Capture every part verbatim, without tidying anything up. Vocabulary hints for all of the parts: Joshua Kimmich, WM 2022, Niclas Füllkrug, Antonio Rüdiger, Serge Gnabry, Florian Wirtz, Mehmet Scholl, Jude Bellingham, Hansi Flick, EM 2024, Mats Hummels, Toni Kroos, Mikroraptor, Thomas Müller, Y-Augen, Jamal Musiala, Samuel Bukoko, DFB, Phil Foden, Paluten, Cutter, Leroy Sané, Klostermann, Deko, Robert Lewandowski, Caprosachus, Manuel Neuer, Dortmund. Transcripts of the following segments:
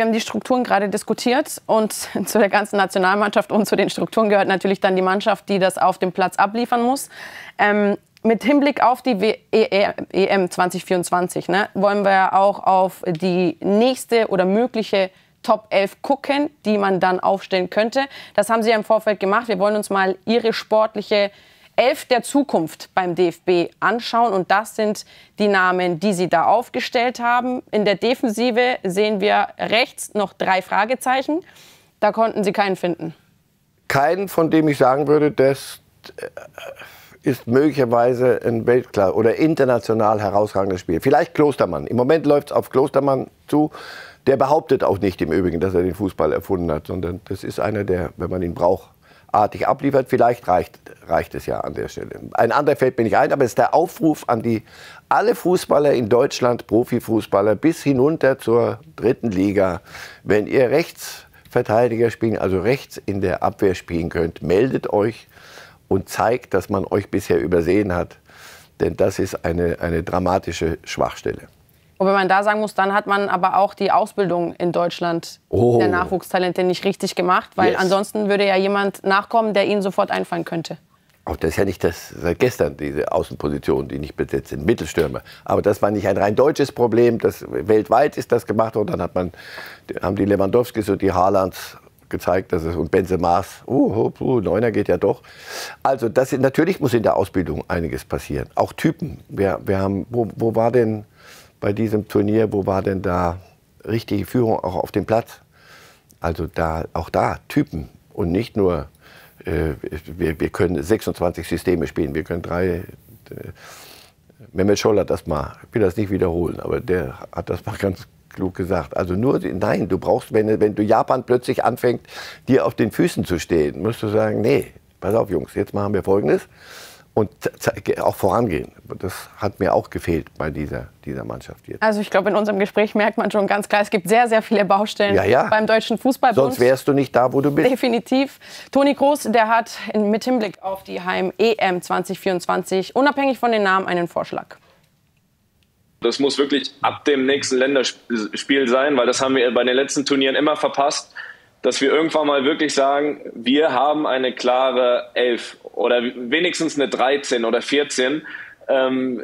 Wir haben die Strukturen gerade diskutiert und zu der ganzen Nationalmannschaft und zu den Strukturen gehört natürlich dann die Mannschaft, die das auf dem Platz abliefern muss. Ähm, mit Hinblick auf die E M zwanzig vierundzwanzig, ne, wollen wir auch auf die nächste oder mögliche Top elf gucken, die man dann aufstellen könnte. Das haben Sie ja im Vorfeld gemacht. Wir wollen uns mal Ihre sportliche Elf der Zukunft beim D F B anschauen. Und das sind die Namen, die Sie da aufgestellt haben. In der Defensive sehen wir rechts noch drei Fragezeichen. Da konnten Sie keinen finden. Keinen, von dem ich sagen würde, das ist möglicherweise ein Weltklasse- oder international herausragendes Spiel. Vielleicht Klostermann. Im Moment läuft es auf Klostermann zu. Der behauptet auch nicht im Übrigen, dass er den Fußball erfunden hat, sondern das ist einer, der, wenn man ihn braucht, artig abliefert. Vielleicht reicht, reicht es ja an der Stelle. Ein anderer fällt mir nicht ein, aber es ist der Aufruf an die alle Fußballer in Deutschland, Profifußballer, bis hinunter zur dritten Liga. Wenn ihr Rechtsverteidiger spielen, also rechts in der Abwehr spielen könnt, meldet euch und zeigt, dass man euch bisher übersehen hat. Denn das ist eine, eine dramatische Schwachstelle. Und wenn man da sagen muss, dann hat man aber auch die Ausbildung in Deutschland oh. der Nachwuchstalente nicht richtig gemacht, weil yes. ansonsten würde ja jemand nachkommen, der ihnen sofort einfallen könnte. Auch das ist ja nicht das seit gestern, diese Außenpositionen, die nicht besetzt sind, Mittelstürmer. Aber das war nicht ein rein deutsches Problem, das, weltweit ist das gemacht worden. Dann hat man, haben die Lewandowskis und die Haalands gezeigt, dass es und Benzema's, oh, oh, oh, Neuner geht ja doch. Also das ist, natürlich muss in der Ausbildung einiges passieren, auch Typen. Wir, wir haben, wo, wo war denn... Bei diesem Turnier, wo war denn da richtige Führung auch auf dem Platz? Also da, auch da Typen und nicht nur, äh, wir, wir können sechsundzwanzig Systeme spielen, wir können drei, äh, Mehmet Scholl hat das mal, ich will das nicht wiederholen, aber der hat das mal ganz klug gesagt. Also nur, nein, du brauchst, wenn, wenn du Japan plötzlich anfängt, dir auf den Füßen zu stehen, musst du sagen, nee, pass auf Jungs, jetzt machen wir Folgendes. Und auch vorangehen. Das hat mir auch gefehlt bei dieser, dieser Mannschaft jetzt. Also ich glaube, in unserem Gespräch merkt man schon ganz klar, es gibt sehr, sehr viele Baustellen ja, ja. beim Deutschen Fußballbund. Sonst wärst du nicht da, wo du bist. Definitiv. Toni Kroos, der hat mit Hinblick auf die Heim-E M zwanzig vierundzwanzig unabhängig von den Namen einen Vorschlag. Das muss wirklich ab dem nächsten Länderspiel sein, weil das haben wir bei den letzten Turnieren immer verpasst, dass wir irgendwann mal wirklich sagen, wir haben eine klare Elf oder wenigstens eine dreizehn oder vierzehn, ähm,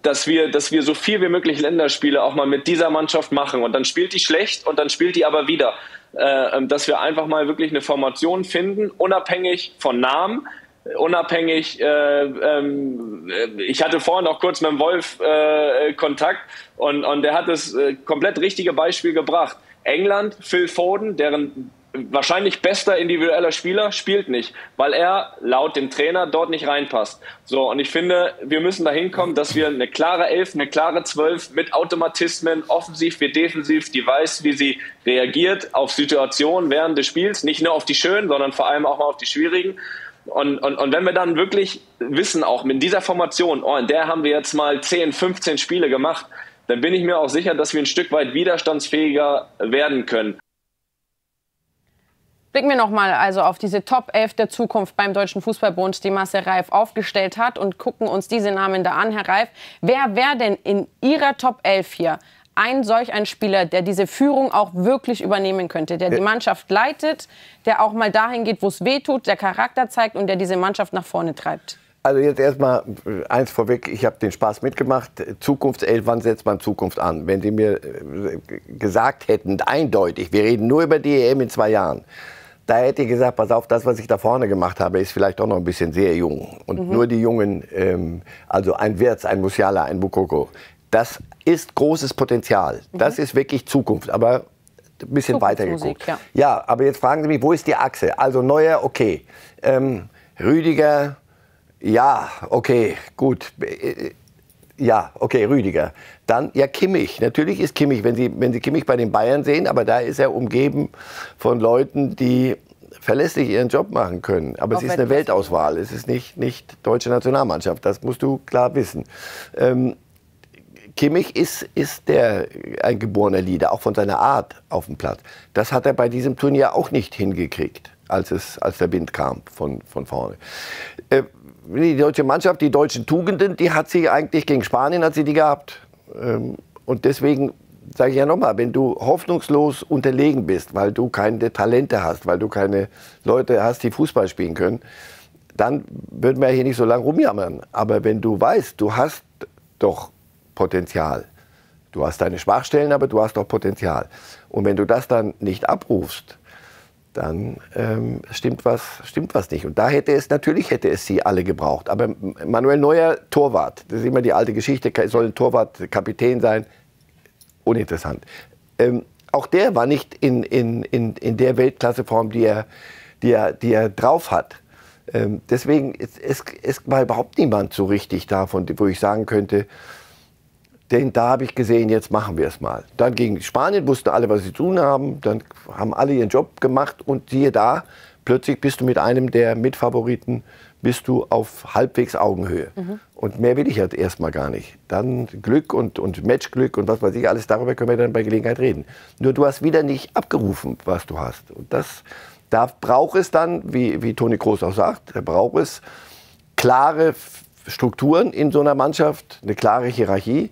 dass wir, dass wir so viel wie möglich Länderspiele auch mal mit dieser Mannschaft machen. Und dann spielt die schlecht und dann spielt die aber wieder. Äh, dass wir einfach mal wirklich eine Formation finden, unabhängig von Namen, unabhängig, äh, äh, ich hatte vorhin auch kurz mit dem Wolf äh, Kontakt und, und der hat das äh, komplett richtige Beispiel gebracht. England, Phil Foden, deren wahrscheinlich bester individueller Spieler, spielt nicht, weil er laut dem Trainer dort nicht reinpasst. So, und ich finde, wir müssen dahin kommen, dass wir eine klare Elf, eine klare Zwölf mit Automatismen, offensiv wie defensiv, die weiß, wie sie reagiert auf Situationen während des Spiels, nicht nur auf die schönen, sondern vor allem auch mal auf die schwierigen. Und, und, und wenn wir dann wirklich wissen, auch mit dieser Formation, oh, in der haben wir jetzt mal zehn, fünfzehn Spiele gemacht, dann bin ich mir auch sicher, dass wir ein Stück weit widerstandsfähiger werden können. Blicken wir nochmal also auf diese Top elf der Zukunft beim Deutschen Fußballbund, die Marcel Reif aufgestellt hat, und gucken uns diese Namen da an. Herr Reif, wer wäre denn in Ihrer Top elf hier ein solch ein Spieler, der diese Führung auch wirklich übernehmen könnte, der die Mannschaft leitet, der auch mal dahin geht, wo es weh tut, der Charakter zeigt und der diese Mannschaft nach vorne treibt? Also jetzt erstmal eins vorweg, ich habe den Spaß mitgemacht. Zukunftself, wann setzt man Zukunft an? Wenn Sie mir gesagt hätten, eindeutig, wir reden nur über die E M in zwei Jahren, da hätte ich gesagt, pass auf, das, was ich da vorne gemacht habe, ist vielleicht auch noch ein bisschen sehr jung. Und mhm. nur die Jungen, ähm, also ein Wirtz, ein Musiala, ein Bukoko, das ist großes Potenzial. Mhm. Das ist wirklich Zukunft, aber ein bisschen weiter geguckt. Ja. ja, aber jetzt fragen Sie mich, wo ist die Achse? Also Neuer, okay, ähm, Rüdiger... Ja, okay, gut. Ja, okay, Rüdiger. Dann, ja, Kimmich. Natürlich ist Kimmich, wenn Sie, wenn Sie Kimmich bei den Bayern sehen, aber da ist er umgeben von Leuten, die verlässlich ihren Job machen können. Aber es ist eine Weltauswahl, es ist nicht, nicht deutsche Nationalmannschaft, das musst du klar wissen. Ähm, Kimmich ist, ist der, ein geborener Leader, auch von seiner Art auf dem Platz. Das hat er bei diesem Turnier auch nicht hingekriegt, als, es, als der Wind kam von, von vorne. Äh, Die deutsche Mannschaft, die deutschen Tugenden, die hat sie eigentlich gegen Spanien, hat sie die gehabt. Und deswegen sage ich ja nochmal, wenn du hoffnungslos unterlegen bist, weil du keine Talente hast, weil du keine Leute hast, die Fußball spielen können, dann würden wir hier nicht so lange rumjammern. Aber wenn du weißt, du hast doch Potenzial, du hast deine Schwachstellen, aber du hast doch Potenzial. Und wenn du das dann nicht abrufst, dann ähm, stimmt was, stimmt was nicht. Und da hätte es, natürlich hätte es sie alle gebraucht. Aber Manuel Neuer, Torwart, das ist immer die alte Geschichte, soll ein Torwart Kapitän sein, uninteressant. Ähm, auch der war nicht in, in, in, in der Weltklasseform, die er, die er, die er drauf hat. Ähm, deswegen ist, ist, ist mal überhaupt niemand so richtig davon, wo ich sagen könnte, denn da habe ich gesehen, jetzt machen wir es mal. Dann gegen Spanien wussten alle, was sie zu tun haben. Dann haben alle ihren Job gemacht und siehe da, plötzlich bist du mit einem der Mitfavoriten, bist du auf halbwegs Augenhöhe. Mhm. Und mehr will ich halt erstmal gar nicht. Dann Glück und, und Matchglück und was weiß ich, alles darüber können wir dann bei Gelegenheit reden. Nur du hast wieder nicht abgerufen, was du hast. Und das, da braucht es dann, wie, wie Toni Kroos auch sagt, da braucht es klare Strukturen in so einer Mannschaft, eine klare Hierarchie.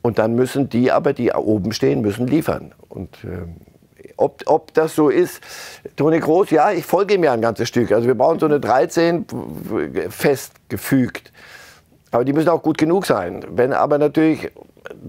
Und dann müssen die aber, die oben stehen, müssen liefern. Und ähm, ob, ob das so ist, Toni Kroos, ja, ich folge ihm ja ein ganzes Stück. Also wir brauchen so eine dreizehn festgefügt. Aber die müssen auch gut genug sein. Wenn aber natürlich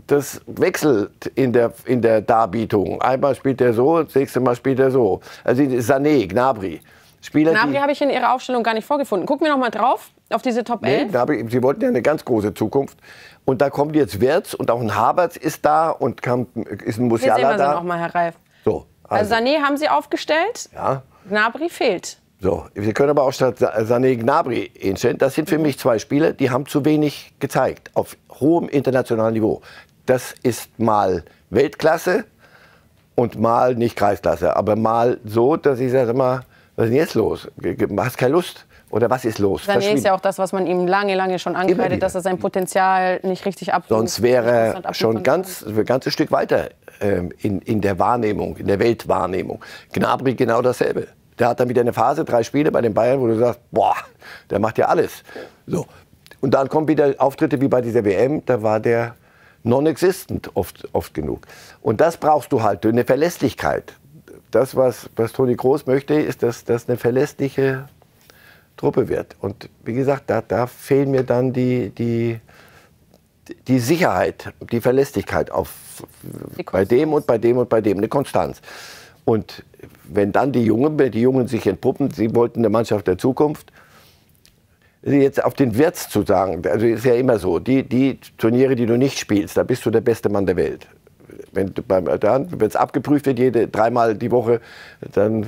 das wechselt in der, in der Darbietung. Einmal spielt er so, das nächste Mal spielt er so. Also Sané, Gnabry. Spieler, Gnabry habe ich in Ihrer Aufstellung gar nicht vorgefunden. Gucken wir noch mal drauf, auf diese Top elf. Nee, Gnabry, Sie wollten ja eine ganz große Zukunft. Und da kommt jetzt Wirtz und auch ein Havertz ist da und kam, ist ein Musiala da. Jetzt sehen wir da. Sie noch mal, Herr Reif. So, also. Also Sané haben Sie aufgestellt, ja. Gnabry fehlt. So, Sie können aber auch statt Sané Gnabry hinstellen. Das sind für mich zwei Spieler, die haben zu wenig gezeigt auf hohem internationalen Niveau. Das ist mal Weltklasse und mal nicht Kreisklasse, aber mal so, dass ich sage mal, was ist denn jetzt los? Hast keine Lust? Oder was ist los? Das ist ja auch das, was man ihm lange, lange schon angekreidet, dass er sein Potenzial nicht richtig abruft. Sonst wäre er schon ganz, ein ganzes Stück weiter ähm, in, in der Wahrnehmung, in der Weltwahrnehmung. Gnabry genau dasselbe. Der hat dann wieder eine Phase, drei Spiele bei den Bayern, wo du sagst, boah, der macht ja alles. So. Und dann kommen wieder Auftritte wie bei dieser W M, da war der non-existent oft, oft genug. Und das brauchst du halt, eine Verlässlichkeit. Das, was, was Toni Kroos möchte, ist, dass das eine verlässliche Truppe wird. Und wie gesagt, da, da fehlen mir dann die, die, die Sicherheit, die Verlässlichkeit auf, die bei dem und bei dem und bei dem, eine Konstanz. Und wenn dann die Jungen, die Jungen sich entpuppen, sie wollten eine Mannschaft der Zukunft, jetzt auf den Wirtz zu sagen, also ist ja immer so, die, die Turniere, die du nicht spielst, da bist du der beste Mann der Welt. Wenn es abgeprüft wird, jede, dreimal die Woche, dann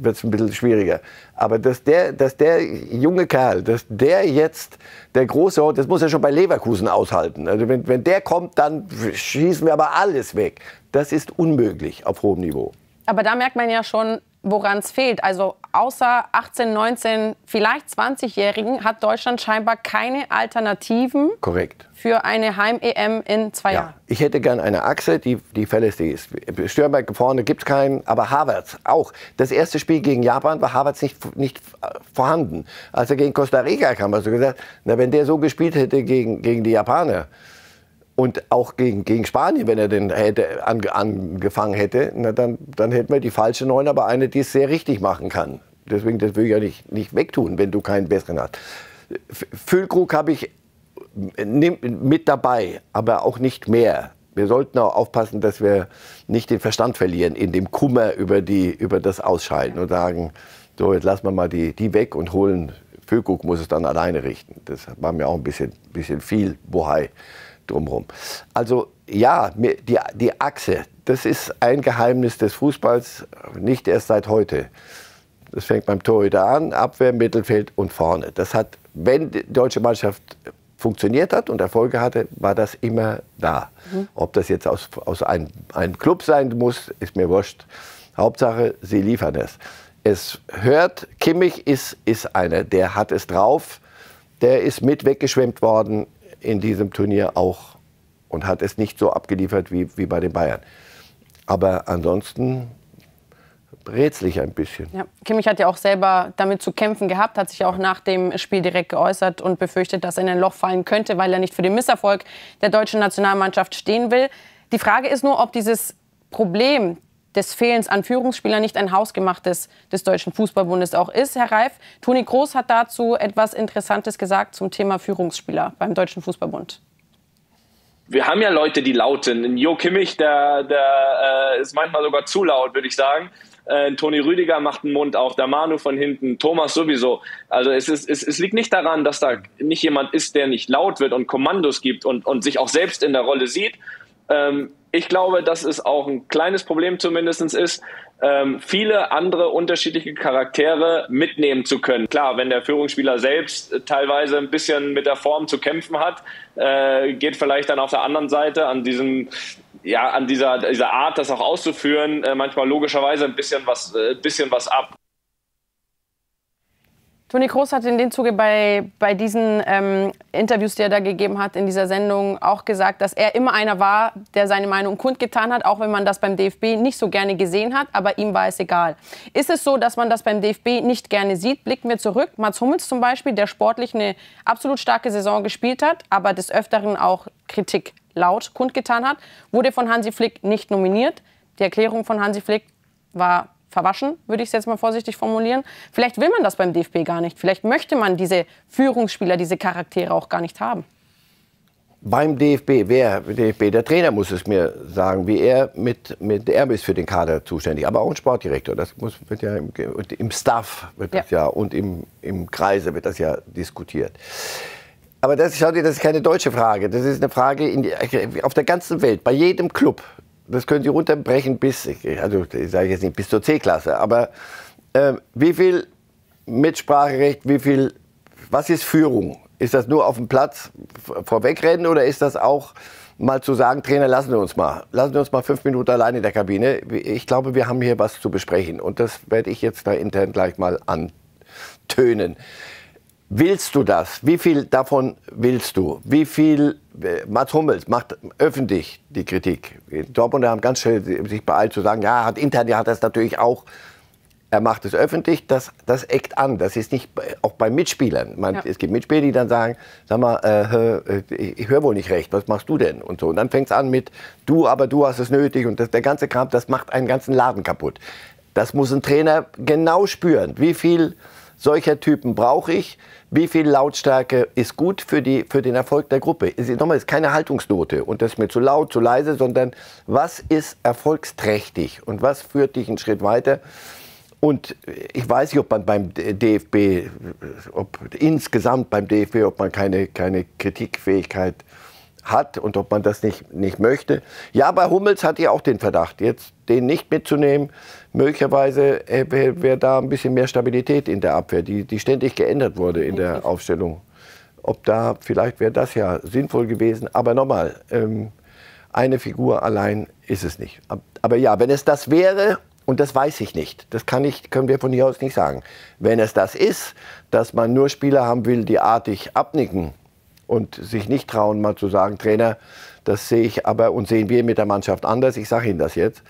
wird es ein bisschen schwieriger. Aber dass der, dass der junge Kerl, dass der jetzt, der große, das muss er schon bei Leverkusen aushalten. Also wenn, wenn der kommt, dann schießen wir aber alles weg. Das ist unmöglich auf hohem Niveau. Aber da merkt man ja schon, woran es fehlt. Also außer achtzehn-, neunzehn-, vielleicht zwanzigjährigen hat Deutschland scheinbar keine Alternativen. Korrekt. Für eine Heim-E M in zwei ja, Jahren. Ich hätte gern eine Achse, die, die verlässlich ist. Stürmer vorne gibt es keinen, aber Havertz auch. Das erste Spiel gegen Japan war Havertz nicht, nicht vorhanden. Als er gegen Costa Rica kam, hast du gesagt, na, wenn der so gespielt hätte gegen, gegen die Japaner und auch gegen, gegen Spanien, wenn er den hätte, ange, angefangen hätte, na, dann, dann hätten wir die falsche Neun, aber eine, die es sehr richtig machen kann. Deswegen, das will ich ja nicht, nicht wegtun, wenn du keinen besseren hast. Füllkrug habe ich mit dabei, aber auch nicht mehr. Wir sollten auch aufpassen, dass wir nicht den Verstand verlieren in dem Kummer über, die, über das Ausscheiden und sagen, so jetzt lassen wir mal die, die weg und holen, Füllkrug muss es dann alleine richten. Das war mir auch ein bisschen, bisschen viel Bohai drumherum. Also ja, die, die Achse, das ist ein Geheimnis des Fußballs, nicht erst seit heute. Das fängt beim Torhüter an, Abwehr, Mittelfeld und vorne. Das hat, wenn die deutsche Mannschaft funktioniert hat und Erfolge hatte, war das immer da. Mhm. Ob das jetzt aus, aus einem, einem Club sein muss, ist mir wurscht. Hauptsache, sie liefern es. Es hört, Kimmich ist, ist einer, der hat es drauf. Der ist mit weggeschwemmt worden in diesem Turnier auch und hat es nicht so abgeliefert wie, wie bei den Bayern. Aber ansonsten rätselig ein bisschen. Ja, Kimmich hat ja auch selber damit zu kämpfen gehabt, hat sich ja auch nach dem Spiel direkt geäußert und befürchtet, dass er in ein Loch fallen könnte, weil er nicht für den Misserfolg der deutschen Nationalmannschaft stehen will. Die Frage ist nur, ob dieses Problem des Fehlens an Führungsspielern nicht ein hausgemachtes des Deutschen Fußballbundes auch ist, Herr Reif. Toni Kroos hat dazu etwas Interessantes gesagt zum Thema Führungsspieler beim Deutschen Fußballbund. Wir haben ja Leute, die lauten. Jo Kimmich, der, der äh, ist manchmal sogar zu laut, würde ich sagen. Äh, Toni Rüdiger macht den Mund auf, der Manu von hinten, Thomas sowieso. Also es, ist, es, es liegt nicht daran, dass da nicht jemand ist, der nicht laut wird und Kommandos gibt und, und sich auch selbst in der Rolle sieht. Ähm, ich glaube, dass es auch ein kleines Problem zumindest ist, ähm, viele andere unterschiedliche Charaktere mitnehmen zu können. Klar, wenn der Führungsspieler selbst teilweise ein bisschen mit der Form zu kämpfen hat, äh, geht vielleicht dann auf der anderen Seite an diesem, ja, an dieser, dieser Art, das auch auszuführen, äh, manchmal logischerweise ein bisschen was, äh, bisschen was ab. Toni Kroos hat in dem Zuge bei, bei diesen ähm, Interviews, die er da gegeben hat, in dieser Sendung auch gesagt, dass er immer einer war, der seine Meinung kundgetan hat, auch wenn man das beim D F B nicht so gerne gesehen hat, aber ihm war es egal. Ist es so, dass man das beim D F B nicht gerne sieht? Blicken wir zurück. Mats Hummels zum Beispiel, der sportlich eine absolut starke Saison gespielt hat, aber des Öfteren auch Kritik laut kundgetan hat, wurde von Hansi Flick nicht nominiert. Die Erklärung von Hansi Flick war verwaschen, würde ich es jetzt mal vorsichtig formulieren. Vielleicht will man das beim D F B gar nicht. Vielleicht möchte man diese Führungsspieler, diese Charaktere auch gar nicht haben. Beim D F B, wer? D F B, der Trainer muss es mir sagen, wie er mit, mit er ist für den Kader zuständig, aber auch ein Sportdirektor. Das muss, wird ja im, im Staff wird ja. Das ja, und im, im Kreise wird das ja diskutiert. Aber das, schaut ihr, das ist keine deutsche Frage. Das ist eine Frage in die, auf der ganzen Welt, bei jedem Club. Das können Sie runterbrechen bis, also ich sage jetzt nicht bis zur C-Klasse, aber äh, wie viel Mitspracherecht, wie viel, was ist Führung? Ist das nur auf dem Platz vorwegrennen oder ist das auch mal zu sagen, Trainer, lassen wir uns mal, lassen wir uns mal fünf Minuten allein in der Kabine. Ich glaube, wir haben hier was zu besprechen und das werde ich jetzt da intern gleich mal antönen. Willst du das? Wie viel davon willst du? Wie viel, Mats Hummels macht öffentlich die Kritik. Dortmund haben ganz schnell sich beeilt zu sagen, ja, hat intern, ja, hat das natürlich auch. Er macht es öffentlich, das, das eckt an. Das ist nicht, auch bei Mitspielern. Man, ja. Es gibt Mitspieler, die dann sagen, sag mal, äh, ich höre wohl nicht recht, was machst du denn? Und so. Und dann fängt es an mit, du, aber du hast es nötig. Und das, der ganze Kram, das macht einen ganzen Laden kaputt. Das muss ein Trainer genau spüren, wie viel solcher Typen brauche ich. Wie viel Lautstärke ist gut für, die, für den Erfolg der Gruppe? Es ist, nochmal, ist keine Haltungsnote und das ist mir zu laut, zu leise, sondern was ist erfolgsträchtig und was führt dich einen Schritt weiter? Und ich weiß nicht, ob man beim D F B, ob insgesamt beim D F B, ob man keine, keine Kritikfähigkeit hat und ob man das nicht, nicht möchte. Ja, bei Hummels hatte ich auch den Verdacht, jetzt den nicht mitzunehmen. Möglicherweise wäre wär da ein bisschen mehr Stabilität in der Abwehr, die, die ständig geändert wurde in der Aufstellung. Ob da, vielleicht wäre das ja sinnvoll gewesen. Aber nochmal, ähm, eine Figur allein ist es nicht. Aber ja, wenn es das wäre, und das weiß ich nicht, das kann ich, können wir von hier aus nicht sagen. Wenn es das ist, dass man nur Spieler haben will, die artig abnicken, und sich nicht trauen, mal zu sagen, Trainer, das sehe ich aber und sehen wir mit der Mannschaft anders. Ich sage Ihnen das jetzt.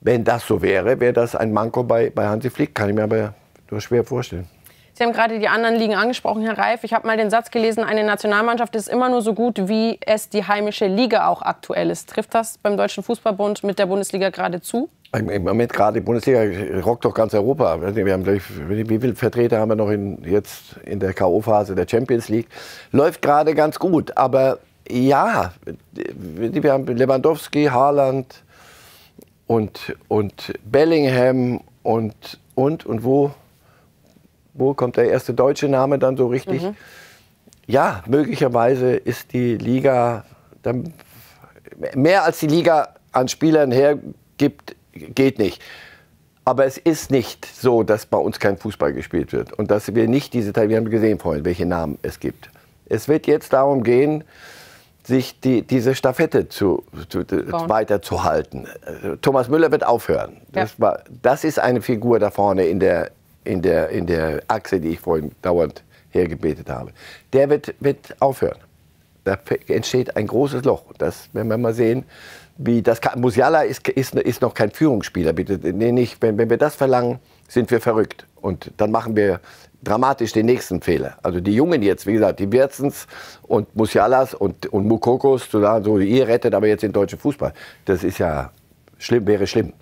Wenn das so wäre, wäre das ein Manko bei, bei Hansi Flick. Kann ich mir aber nur schwer vorstellen. Sie haben gerade die anderen Ligen angesprochen, Herr Reif. Ich habe mal den Satz gelesen, eine Nationalmannschaft ist immer nur so gut, wie es die heimische Liga auch aktuell ist. Trifft das beim Deutschen Fußballbund mit der Bundesliga gerade zu? Im Moment gerade die Bundesliga rockt doch ganz Europa. Wir haben, wie viele Vertreter haben wir noch in, jetzt in der K O-Phase der Champions League? Läuft gerade ganz gut, aber ja, wir haben Lewandowski, Haaland und, und Bellingham und, und, und wo, wo kommt der erste deutsche Name dann so richtig? Mhm. Ja, möglicherweise ist die Liga, dann mehr als die Liga an Spielern hergibt, geht nicht. Aber es ist nicht so, dass bei uns kein Fußball gespielt wird und dass wir nicht diese Teile, wir haben gesehen vorhin, welche Namen es gibt. Es wird jetzt darum gehen, sich die, diese Stafette zu, zu, weiterzuhalten. Thomas Müller wird aufhören. Ja. Das war, das ist eine Figur da vorne in der, in der, in der Achse, die ich vorhin dauernd hergebetet habe. Der wird, wird aufhören. Da entsteht ein großes Loch. Das werden wir mal sehen, wie das kann. Musiala ist, ist, ist noch kein Führungsspieler. Bitte, nee, nicht. Wenn, wenn wir das verlangen, sind wir verrückt. Und dann machen wir dramatisch den nächsten Fehler. Also die Jungen jetzt, wie gesagt, die Wirtzens und Musialas und, und Bukokos, so, ihr rettet aber jetzt den deutschen Fußball. Das ist ja schlimm, wäre schlimm.